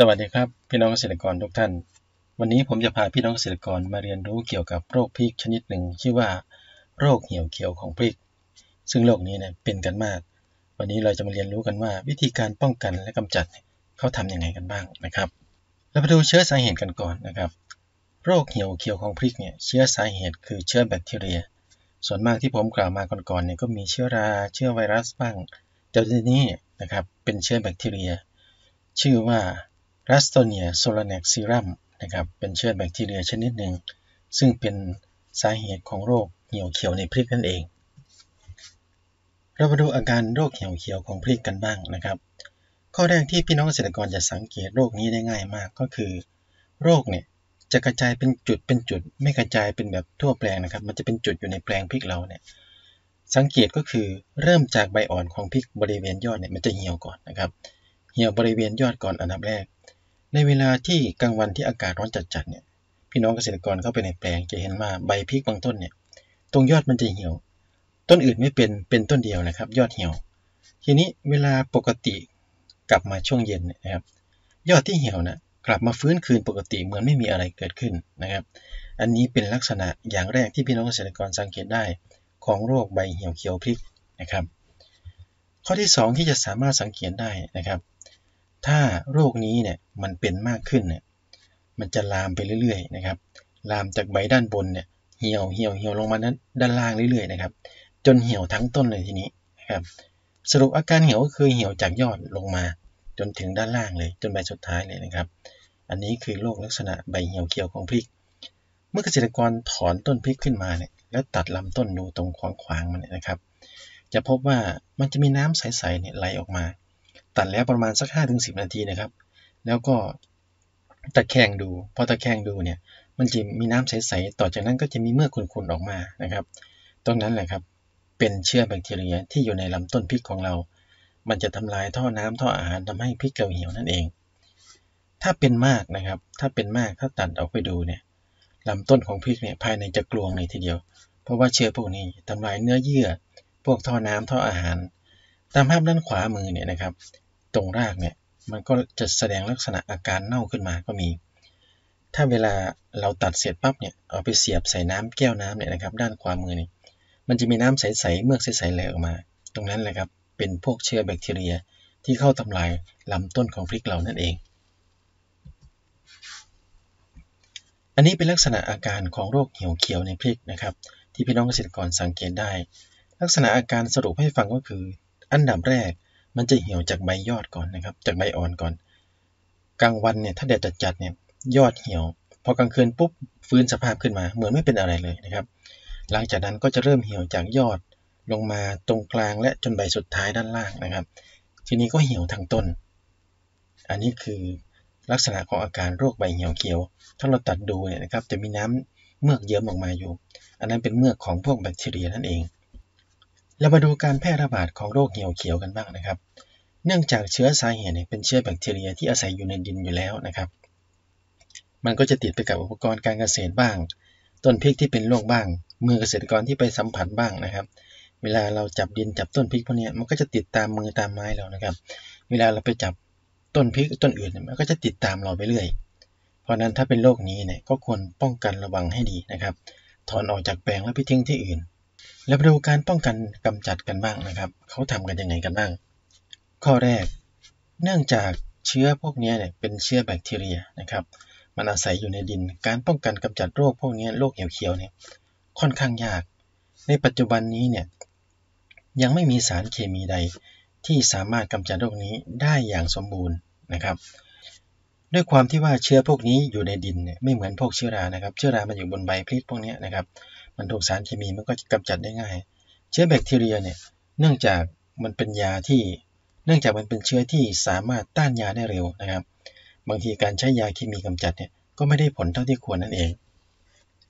สวัสดีครับพี่น้องเกษตรกรทุกท่านวันนี้ผมจะพาพี่น้องเกษตรกรมาเรียนรู้เกี่ยวกับโรคพริกชนิดหนึ่งชื่อว่าโรคเหี่ยวเขียวของพริกซึ่งโรคนี้เนี่ยเป็นกันมากวันนี้เราจะมาเรียนรู้กันว่าวิธีการป้องกันและกำจัดเขาทํำยังไงกันบ้างนะครับเราไปดูเชื้อสาเหตุกันก่อนนะครับโรคเหี่ยวเขียวของพริกเนี่ยเชื้อสาเหตุคือเชื้อแบคทีเรียส่วนมากที่ผมกล่าวมาก่อนๆเนี่ยก็มีเชื้อราเชื้อไวรัสบ้างแต่ทีนี้นะครับเป็นเชื้อแบคทีเรียชื่อว่ารัสโตเนียโซลาแนกซีรัมนะครับเป็นเชื้อแบคทีเรียชนิดหนึ่งซึ่งเป็นสาเหตุของโรคเหี่ยวเขียวในพริกนั่นเองเรามาดูอาการโรคเหี่ยวเขียวของพริกกันบ้างนะครับข้อแรกที่พี่น้องเกษตรกรจะสังเกตโรคนี้ได้ง่ายมากก็คือโรคเนี่ยจะกระจายเป็นจุดไม่กระจายเป็นแบบทั่วแปลงนะครับมันจะเป็นจุดอยู่ในแปลงพริกเราเนี่ยสังเกตก็คือเริ่มจากใบอ่อนของพริกบริเวณยอดเนี่ยมันจะเหี่ยวก่อนนะครับเหี่ยวบริเวณยอดก่อนอันดับแรกในเวลาที่กลางวันที่อากาศร้อนจัดๆเนี่ยพี่น้องเกษตรกรเข้าไปในแปลงจะเห็นว่าใบพริกบางต้นเนี่ยตรงยอดมันจะเหี่ยวต้นอื่นไม่เป็นต้นเดียวนะครับยอดเหี่ยวทีนี้เวลาปกติกลับมาช่วงเย็นนะครับยอดที่เหี่ยวนะกลับมาฟื้นคืนปกติเหมือนไม่มีอะไรเกิดขึ้นนะครับอันนี้เป็นลักษณะอย่างแรกที่พี่น้องเกษตรกรสังเกตได้ของโรคใบเหี่ยวเขียวพริกนะครับข้อที่2ที่จะสามารถสังเกตได้นะครับถ้าโรคนี้เนี่ยมันเป็นมากขึ้นเนี่ยมันจะลามไปเรื่อยๆนะครับลามจากใบด้านบนเนี่ยเหี่ยวลงมาด้านล่างเรื่อยๆนะครับจนเหี่ยวทั้งต้นเลยทีนี้นะครับสรุปอาการเหี่ยวก็คือเหี่ยวจากยอดลงมาจนถึงด้านล่างเลยจนใบสุดท้ายเลยนะครับอันนี้คือโรคลักษณะใบเหี่ยวเขียวของพริกเมื่อเกษตรกรถอนต้นพริกขึ้นมาเนี่ยแล้วตัดลำต้นดูตรงขวางๆมันนะครับจะพบว่ามันจะมีน้ำใสๆเนี่ยไหลออกมาตัดแล้วประมาณสัก 5-10 นาทีนะครับแล้วก็ตะแคงดูพอตะแคงดูเนี่ยมันจะมีน้ำใสๆต่อจากนั้นก็จะมีเมือกขุ่นๆออกมานะครับตรงนั้นแหละครับเป็นเชื้อแบคทีเรียที่อยู่ในลำต้นพริกของเรามันจะทำลายท่อน้ำท่ออาหารทำให้พริกเราเหี่ยวนั่นเองถ้าเป็นมากนะครับถ้าตัดออกไปดูเนี่ยลำต้นของพริกเนี่ยภายในจะกลวงเลยทีเดียวเพราะว่าเชื้อพวกนี้ทำลายเนื้อเยื่อพวกท่อน้ำท่ออาหารตามภาพด้านขวามือเนี่ยนะครับตรงรากเนี่ยมันก็จะแสดงลักษณะอาการเน่าขึ้นมาก็มีถ้าเวลาเราตัดเสร็จปั๊บเนี่ยเอาไปเสียบใส่น้ำแก้วน้ำเนี่ยนะครับด้านขวามือนี่มันจะมีน้ำใสๆเมือกใสๆไหลออกมาตรงนั้นแหละครับเป็นพวกเชื้อแบคทีเรียที่เข้าทำลายลำต้นของพริกเรานั่นเองอันนี้เป็นลักษณะอาการของโรคเหี่ยวเขียวในพริกนะครับที่พี่น้องเกษตรกรสังเกตได้ลักษณะอาการสรุปให้ฟังก็คืออันดับแรกมันจะเหี่ยวจากใบยอดก่อนนะครับจากใบอ่อนก่อนกลางวันเนี่ยถ้าแดดจัดเนี่ยยอดเหี่ยวพอกลางคืนปุ๊บฟื้นสภาพขึ้นมาเหมือนไม่เป็นอะไรเลยนะครับหลังจากนั้นก็จะเริ่มเหี่ยวจากยอดลงมาตรงกลางและจนใบสุดท้ายด้านล่างนะครับทีนี้ก็เหี่ยวทั้งต้นอันนี้คือลักษณะของอาการโรคใบเหี่ยวเขียวถ้าเราตัดดูเนี่ยนะครับจะมีน้ำเมือกเยิ้มออกมาอยู่อันนั้นเป็นเมือกของพวกแบคทีเรียนั่นเองเรามาดูการแพร่ระบาดของโรคเหี่ยวเขียวกันบ้างนะครับเนื่องจากเชื้อสาเหตุเป็นเชื้อแบคทีเรียที่อาศัยอยู่ในดินอยู่แล้วนะครับมันก็จะติดไปกับอุปกรณ์การเกษตรบ้างต้นพริกที่เป็นโรคบ้างมือเกษตรกรที่ไปสัมผัสบ้างนะครับเวลาเราจับดินจับต้นพริกพวกนี้มันก็จะติดตามมือตามไม้เรานะครับเวลาเราไปจับต้นพริกต้นอื่นมันก็จะติดตามเราไปเรื่อยเพราะนั้นถ้าเป็นโรคนี้เนี่ยก็ควรป้องกันระวังให้ดีนะครับถอนออกจากแปลงแล้วไปทิ้งที่อื่นแล้วดูการป้องกันกำจัดกันบ้างนะครับเขาทำกันยังไงกันบ้างข้อแรกเนื่องจากเชื้อพวกนี้เนี่ยเป็นเชื้อแบคทีเรียนะครับมันอาศัยอยู่ในดินการป้องกันกำจัดโรคพวกนี้โรคเหี่ยวเขียวเนี่ยค่อนข้างยากในปัจจุบันนี้เนี่ยยังไม่มีสารเคมีใดที่สามารถกำจัดโรคนี้ได้อย่างสมบูรณ์นะครับด้วยความที่ว่าเชื้อพวกนี้อยู่ในดินเนี่ยไม่เหมือนพวกเชื้อรานะครับเชื้อรามันอยู่บนใบพลิกพวกนี้นะครับมันถูกสารเคมีมันก็กำจัดได้ง่ายเชื้อแบคทีเรียเนี่ยเนื่องจากมันเป็นเชื้อที่สามารถต้านยาได้เร็วนะครับบางทีการใช้ยาเคมีกำจัดเนี่ยก็ไม่ได้ผลเท่าที่ควรนั่นเอง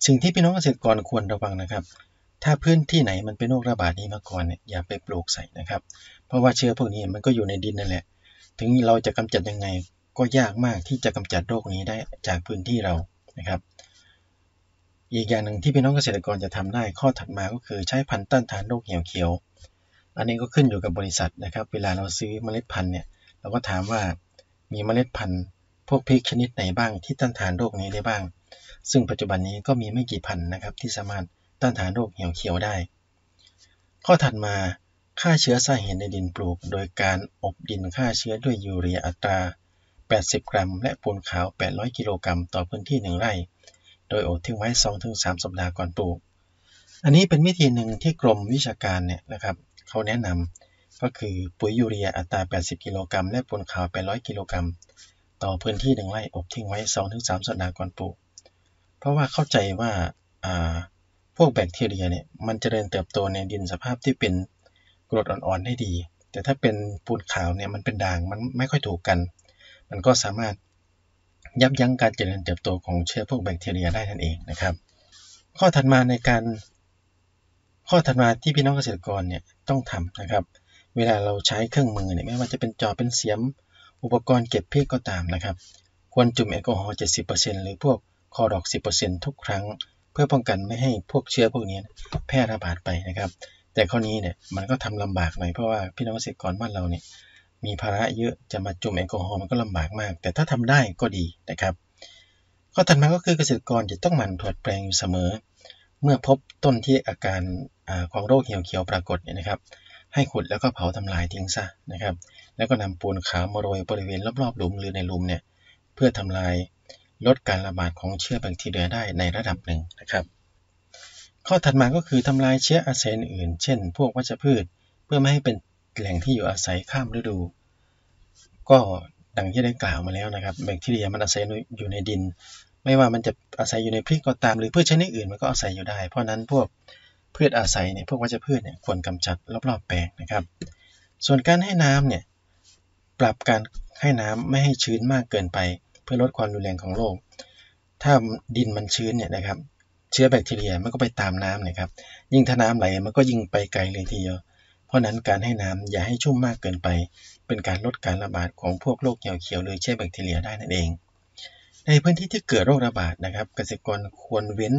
สิ่งที่พี่น้องเกษตรกรควรระวังนะครับถ้าพื้นที่ไหนมันเป็นโรคระบาดนี้มาก่อนเนี่ยอย่าไปปลูกใส่นะครับเพราะว่าเชื้อพวกนี้มันก็อยู่ในดินนั่นแหละถึงเราจะกำจัดยังไงก็ยากมากที่จะกำจัดโรคนี้ได้จากพื้นที่เรานะครับอีกอย่างหนึ่งที่พี่น้องเกษตรกรจะทำได้ข้อถัดมาก็คือใช้พันธุ์ต้านทานโรคเหี่ยวเขียวอันนี้ก็ขึ้นอยู่กับบริษัทนะครับเวลาเราซื้อเมล็ดพันธุ์เนี่ยเราก็ถามว่ามีเมล็ดพันธุ์ พวกพริกชนิดไหนบ้างที่ต้านทานโรคนี้ได้บ้างซึ่งปัจจุบันนี้ก็มีไม่กี่พันนะครับที่สามารถต้านทานโรคเหี่ยวเขียวได้ข้อถัดมาฆ่าเชื้อสาเหตุในดินปลูกโดยการอบดินฆ่าเชื้อด้วยยูเรียอัตรา80กรัมและปูนขาว800กิโลกรัมต่อพื้นที่1ไร่โดยอบทิ้งไว้ 2-3 สัปดาห์ก่อนปลูกอันนี้เป็นวิธีหนึ่งที่กรมวิชาการเนี่ยนะครับเขาแนะนำก็คือปุ๋ยยูเรียอัตรา80กิโลกรัมและปูนขาว800กิโลกรัมต่อพื้นที่1ไร่อบทิ้งไว้ 2-3 สัปดาห์ก่อนปลูกเพราะว่าเข้าใจว่าพวกแบคทีเรียเนี่ยมันเจริญเติบโตในดินสภาพที่เป็นกรดอ่อนๆได้ดีแต่ถ้าเป็นปูนขาวเนี่ยมันเป็นด่างมันไม่ค่อยถูกกันมันก็สามารถยับยั้งการเจริญเติบโตของเชื้อพวกแบคทีเรียได้นั่นเองนะครับข้อถัดมาที่พี่น้องเกษตรกรเนี่ยต้องทำนะครับเวลาเราใช้เครื่องมือเนี่ยไม่ว่าจะเป็นจอบเป็นเสียมอุปกรณ์เก็บพริกก็ตามนะครับควรจุ่มแอลกอฮอล์ 70% หรือพวกคลอร็อก 10% ทุกครั้งเพื่อป้องกันไม่ให้พวกเชื้อพวกนี้แพร่ระบาดไปนะครับแต่ข้อนี้เนี่ยมันก็ทำลำบากหน่อยเพราะว่าพี่น้องเกษตรกรบ้านเราเนี่ยมีภาระเยอะจะมาจุ่มแอลกอฮอล์มันก็ลำบากมากแต่ถ้าทำได้ก็ดีนะครับข้อถัดมาก็คือเกษตรกรจะต้องหมั่นตรวจแปลงอยู่เสมอเมื่อพบต้นที่อาการของโรคเหี่ยวเขียวปรากฏเนี่ยนะครับให้ขุดแล้วก็เผาทำลายทิ้งซะนะครับแล้วก็นำปูนขาวมาโรยบริเวณรอบๆหลุมหรือในหลุมเนี่ยเพื่อทำลายลดการระบาดของเชื้อแบคทีเรียได้ในระดับหนึ่งนะครับข้อถัดมาก็คือทำลายเชื้ออาศัยอื่นเช่นพวกวัชพืชเพื่อไม่ให้เป็นแหล่งที่อยู่อาศัยข้ามฤดูก็ดังที่ได้กล่าวมาแล้วนะครับแบคทีเรียมันอาศัยอยู่ในดินไม่ว่ามันจะอาศัยอยู่ในพริกก็ตามหรือพืชชนิดอื่นมันก็อาศัยอยู่ได้เพราะนั้นพวกพืชอาศัยเนี่ยพวกวัชพืชเนี่ยควรกำจัดรอบๆแปลงนะครับส่วนการให้น้ำเนี่ยปรับการให้น้ำไม่ให้ชื้นมากเกินไปเพื่อลดความรุนแรงของโรคถ้าดินมันชื้นเนี่ยนะครับเชื้อแบคทีเรียมันก็ไปตามน้ำนะครับยิ่งถ้าน้ำไหลมันก็ยิ่งไปไกลเลยทีเดียวเพราะนั้นการให้น้ำอย่าให้ชุ่มมากเกินไปเป็นการลดการระบาดของพวกโรคเหี่ยวเขียวหรือเชื้อแบคทีเรียได้นั่นเองในพื้นที่ที่เกิดโรคระบาดนะครับเกษตรกรควรเว้น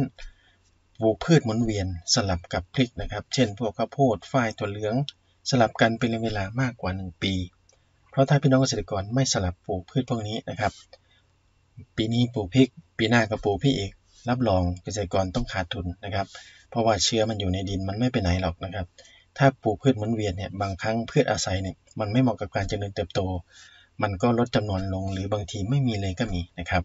ปลูกพืชหมุนเวียนสลับกับพริกนะครับเช่นพวกข้าวโพดฝ้ายถั่วเหลืองสลับกันเป็นเวลามากกว่า1ปีเพราะถ้าพี่น้องเกษตรกรไม่สลับปลูกพืชพวกนี้นะครับปีนี้ปลูกพริกปีหน้าก็ปลูกพริกอีกรับรองเกษตรกรต้องขาดทุนนะครับเพราะว่าเชื้อมันอยู่ในดินมันไม่ไปไหนหรอกนะครับถ้าปลูกพืชหมุนเวียนเนี่ยบางครั้งพืชอาศัยเนี่ยมันไม่เหมาะกับการเจริญเติบโตมันก็ลดจำนวนลงหรือบางทีไม่มีเลยก็มีนะครับ